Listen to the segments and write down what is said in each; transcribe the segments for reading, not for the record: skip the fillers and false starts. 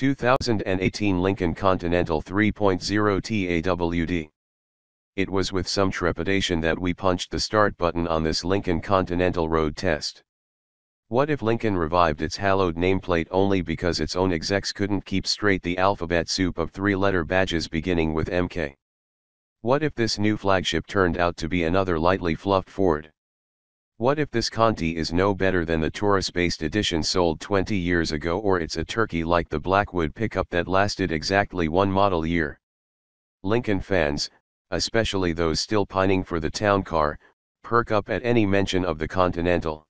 2018 Lincoln Continental 3.0 TAWD. It was with some trepidation that we punched the start button on this Lincoln Continental road test. What if Lincoln revived its hallowed nameplate only because its own execs couldn't keep straight the alphabet soup of three-letter badges beginning with MK? What if this new flagship turned out to be another lightly fluffed Ford? What if this Conti is no better than the Taurus-based edition sold 20 years ago, or it's a turkey like the Blackwood pickup that lasted exactly one model year? Lincoln fans, especially those still pining for the Town Car, perk up at any mention of the Continental.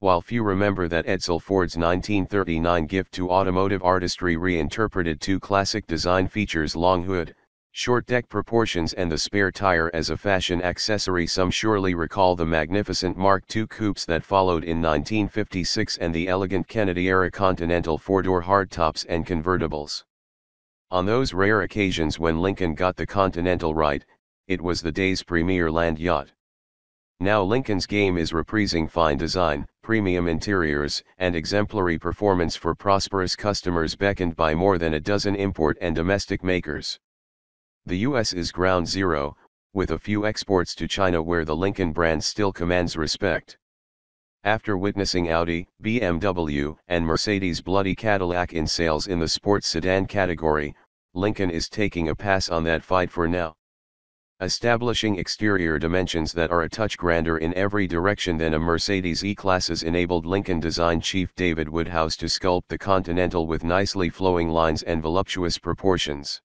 While few remember that Edsel Ford's 1939 gift to automotive artistry reinterpreted two classic design features, long hood, short deck proportions, and the spare tire as a fashion accessory, some surely recall the magnificent Mark II coupes that followed in 1956 and the elegant Kennedy-era Continental four-door hardtops and convertibles. On those rare occasions when Lincoln got the Continental right, it was the day's premier land yacht. Now Lincoln's game is reprising fine design, premium interiors, and exemplary performance for prosperous customers beckoned by more than a dozen import and domestic makers. The US is ground zero, with a few exports to China where the Lincoln brand still commands respect. After witnessing Audi, BMW, and Mercedes' bloody Cadillac in sales in the sports sedan category, Lincoln is taking a pass on that fight for now. Establishing exterior dimensions that are a touch grander in every direction than a Mercedes E-class's enabled Lincoln design chief David Woodhouse to sculpt the Continental with nicely flowing lines and voluptuous proportions.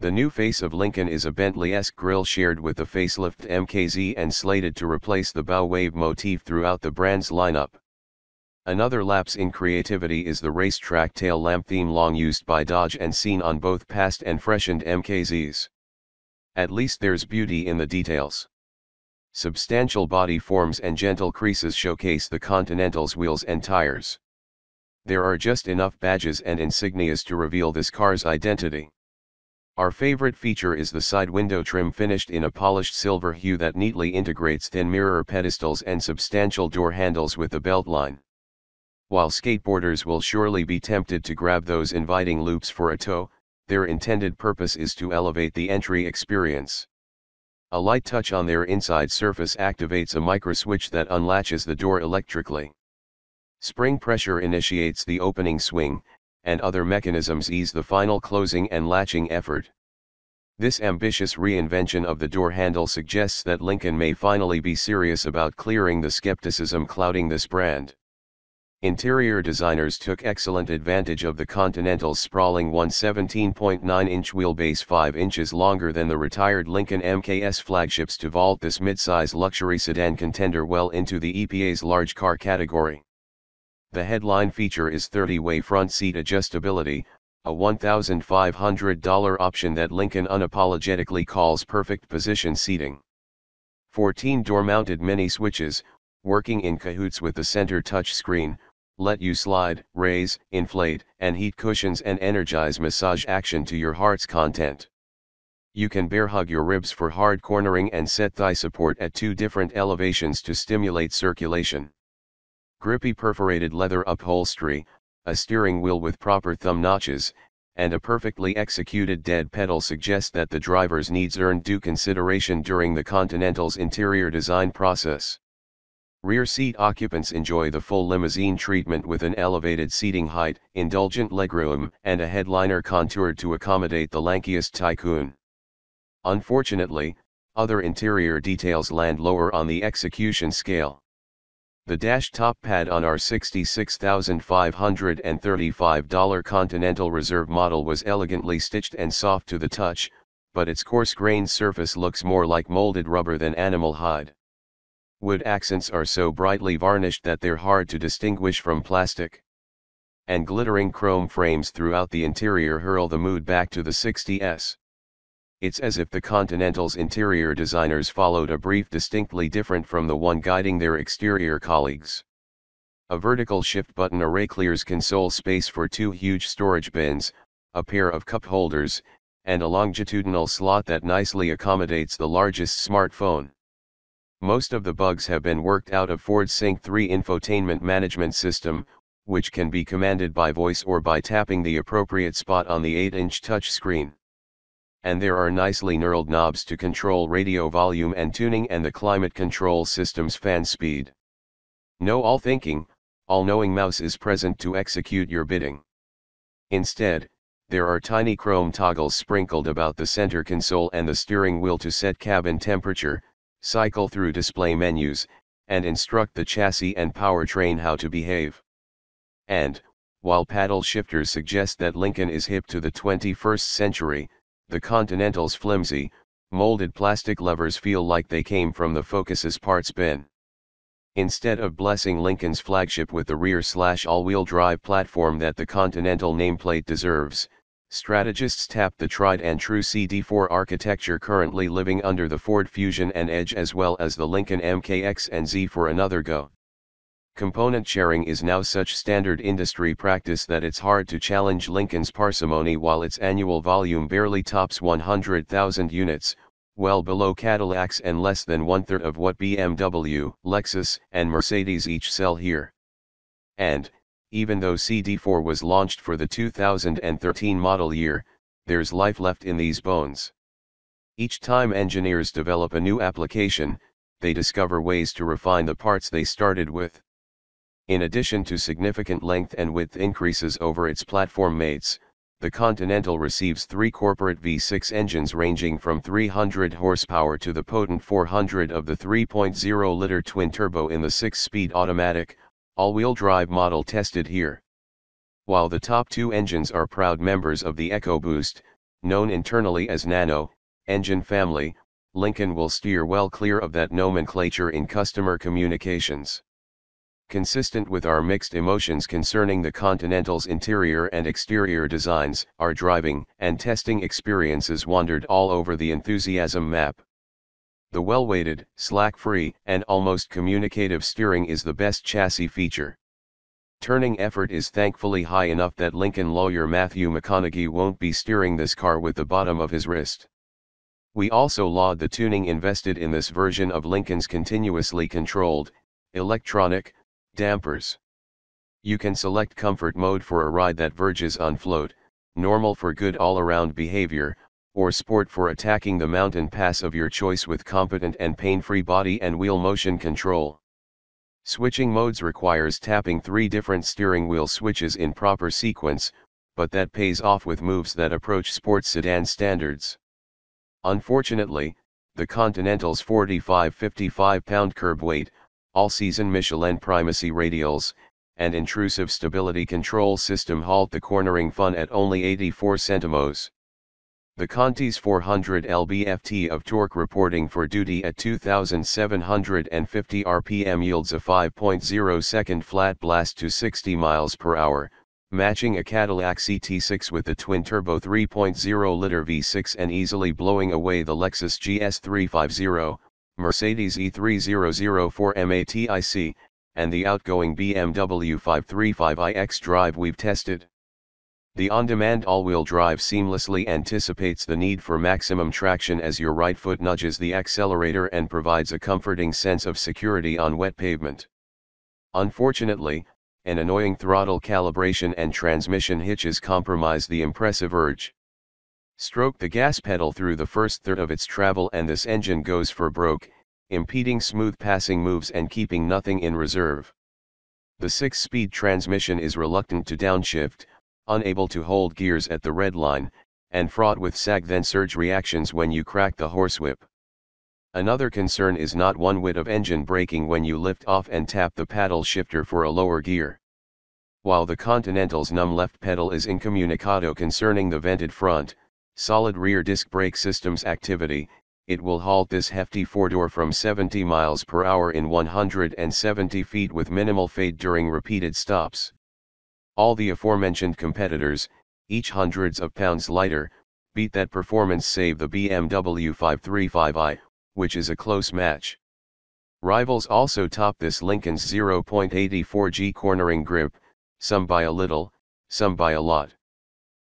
The new face of Lincoln is a Bentley-esque grille shared with the facelift MKZ and slated to replace the bow wave motif throughout the brand's lineup. Another lapse in creativity is the racetrack tail lamp theme, long used by Dodge and seen on both past and freshened MKZs. At least there's beauty in the details. Substantial body forms and gentle creases showcase the Continental's wheels and tires. There are just enough badges and insignias to reveal this car's identity. Our favorite feature is the side window trim, finished in a polished silver hue that neatly integrates thin mirror pedestals and substantial door handles with the beltline. While skateboarders will surely be tempted to grab those inviting loops for a tow, their intended purpose is to elevate the entry experience. A light touch on their inside surface activates a microswitch that unlatches the door electrically. Spring pressure initiates the opening swing, and other mechanisms ease the final closing and latching effort. This ambitious reinvention of the door handle suggests that Lincoln may finally be serious about clearing the skepticism clouding this brand. Interior designers took excellent advantage of the Continental's sprawling 117.9-inch wheelbase, 5 inches longer than the retired Lincoln MKS flagships, to vault this midsize luxury sedan contender well into the EPA's large car category. The headline feature is 30-way front seat adjustability, a $1,500 option that Lincoln unapologetically calls perfect position seating. 14 door-mounted mini switches, working in cahoots with the center touch screen, let you slide, raise, inflate, and heat cushions and energize massage action to your heart's content. You can bear hug your ribs for hard cornering and set thigh support at two different elevations to stimulate circulation. Grippy perforated leather upholstery, a steering wheel with proper thumb notches, and a perfectly executed dead pedal suggest that the driver's needs earned due consideration during the Continental's interior design process. Rear seat occupants enjoy the full limousine treatment with an elevated seating height, indulgent legroom, and a headliner contoured to accommodate the lankiest tycoon. Unfortunately, other interior details land lower on the execution scale. The dash top pad on our $66,535 Continental Reserve model was elegantly stitched and soft to the touch, but its coarse-grained surface looks more like molded rubber than animal hide. Wood accents are so brightly varnished that they're hard to distinguish from plastic. And glittering chrome frames throughout the interior hurl the mood back to the 60s. It's as if the Continental's interior designers followed a brief distinctly different from the one guiding their exterior colleagues. A vertical shift button array clears console space for two huge storage bins, a pair of cup holders, and a longitudinal slot that nicely accommodates the largest smartphone. Most of the bugs have been worked out of Ford's Sync 3 infotainment management system, which can be commanded by voice or by tapping the appropriate spot on the 8-inch touchscreen. And there are nicely knurled knobs to control radio volume and tuning and the climate control system's fan speed. No all-thinking, all-knowing mouse is present to execute your bidding. Instead, there are tiny chrome toggles sprinkled about the center console and the steering wheel to set cabin temperature, cycle through display menus, and instruct the chassis and powertrain how to behave. And, while paddle shifters suggest that Lincoln is hip to the 21st century, the Continental's flimsy, molded plastic levers feel like they came from the Focus's parts bin. Instead of blessing Lincoln's flagship with the rear/all-wheel drive platform that the Continental nameplate deserves, strategists tapped the tried-and-true CD4 architecture currently living under the Ford Fusion and Edge as well as the Lincoln MKX and Z for another go. Component sharing is now such standard industry practice that it's hard to challenge Lincoln's parsimony while its annual volume barely tops 100,000 units, well below Cadillac's and less than one-third of what BMW, Lexus, and Mercedes each sell here. And, even though CD4 was launched for the 2013 model year, there's life left in these bones. Each time engineers develop a new application, they discover ways to refine the parts they started with. In addition to significant length and width increases over its platform mates, the Continental receives three corporate V6 engines ranging from 300 horsepower to the potent 400 of the 3.0-liter twin-turbo in the 6-speed automatic, all-wheel drive model tested here. While the top two engines are proud members of the EcoBoost, known internally as Nano, engine family, Lincoln will steer well clear of that nomenclature in customer communications. Consistent with our mixed emotions concerning the Continental's interior and exterior designs, our driving and testing experiences wandered all over the enthusiasm map. The well-weighted, slack-free, and almost communicative steering is the best chassis feature. Turning effort is thankfully high enough that Lincoln lawyer Matthew McConaughey won't be steering this car with the bottom of his wrist. We also laud the tuning invested in this version of Lincoln's continuously controlled, electronic, dampers. You can select comfort mode for a ride that verges on float, normal for good all-around behavior, or sport for attacking the mountain pass of your choice with competent and pain-free body and wheel motion control. Switching modes requires tapping three different steering wheel switches in proper sequence, but that pays off with moves that approach sports sedan standards. Unfortunately, the Continental's 45-55-pound curb weight, all-season Michelin primacy radials, and intrusive stability control system halt the cornering fun at only 84 centimos. The Conti's 400 lb-ft of torque reporting for duty at 2,750 rpm yields a 5.0-second flat blast to 60 miles per hour, matching a Cadillac CT6 with the twin-turbo 3.0-liter V6 and easily blowing away the Lexus GS350, Mercedes E300 4MATIC, and the outgoing BMW 535i xDrive we've tested. The on-demand all-wheel drive seamlessly anticipates the need for maximum traction as your right foot nudges the accelerator and provides a comforting sense of security on wet pavement. Unfortunately, an annoying throttle calibration and transmission hitches compromise the impressive urge. Stroke the gas pedal through the first third of its travel and this engine goes for broke, impeding smooth passing moves and keeping nothing in reserve. The 6-speed transmission is reluctant to downshift, unable to hold gears at the red line, and fraught with sag then surge reactions when you crack the horsewhip. Another concern is not one whit of engine braking when you lift off and tap the paddle shifter for a lower gear. While the Continental's numb left pedal is incommunicado concerning the vented front, solid rear disc brake system's activity, it will halt this hefty four-door from 70 miles per hour in 170 feet with minimal fade during repeated stops. All the aforementioned competitors, each hundreds of pounds lighter, beat that performance save the BMW 535i, which is a close match. Rivals also top this Lincoln's 0.84G cornering grip, some by a little, some by a lot.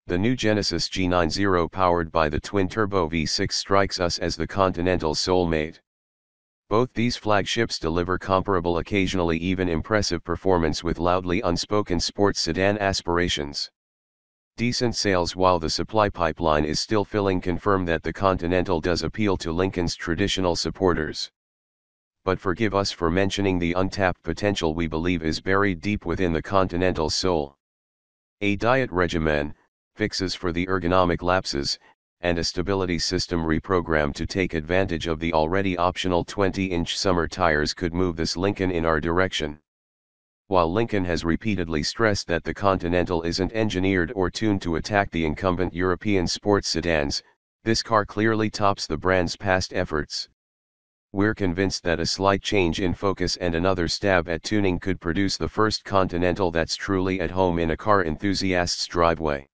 The new Genesis G90 powered by the twin-turbo V6 strikes us as the Continental's soulmate. Both these flagships deliver comparable, occasionally even impressive performance with loudly unspoken sports sedan aspirations. Decent sales while the supply pipeline is still filling confirm that the Continental does appeal to Lincoln's traditional supporters. But forgive us for mentioning the untapped potential we believe is buried deep within the Continental's soul. A diet regimen, fixes for the ergonomic lapses, and a stability system reprogrammed to take advantage of the already optional 20-inch summer tires could move this Lincoln in our direction. While Lincoln has repeatedly stressed that the Continental isn't engineered or tuned to attack the incumbent European sports sedans, this car clearly tops the brand's past efforts. We're convinced that a slight change in focus and another stab at tuning could produce the first Continental that's truly at home in a car enthusiast's driveway.